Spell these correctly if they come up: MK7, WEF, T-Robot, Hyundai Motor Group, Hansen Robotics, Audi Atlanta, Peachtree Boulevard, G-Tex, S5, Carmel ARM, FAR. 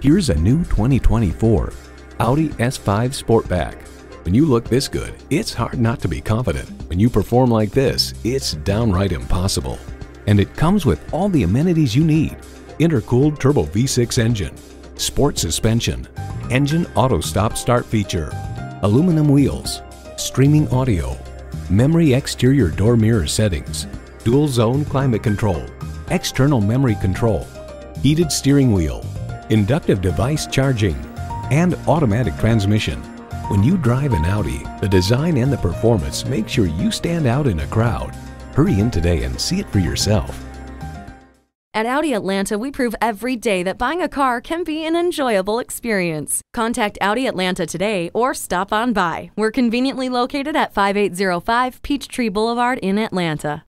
Here's a new 2024 Audi S5 Sportback. When you look this good, it's hard not to be confident. When you perform like this, it's downright impossible. And it comes with all the amenities you need: intercooled turbo V6 engine, sport suspension, engine auto stop start feature, aluminum wheels, streaming audio, memory exterior door mirror settings, dual zone climate control, external memory control, heated steering wheel, inductive device charging, and automatic transmission. When you drive an Audi, the design and the performance make sure you stand out in a crowd. Hurry in today and see it for yourself. At Audi Atlanta, we prove every day that buying a car can be an enjoyable experience. Contact Audi Atlanta today or stop on by. We're conveniently located at 5805 Peachtree Boulevard in Atlanta.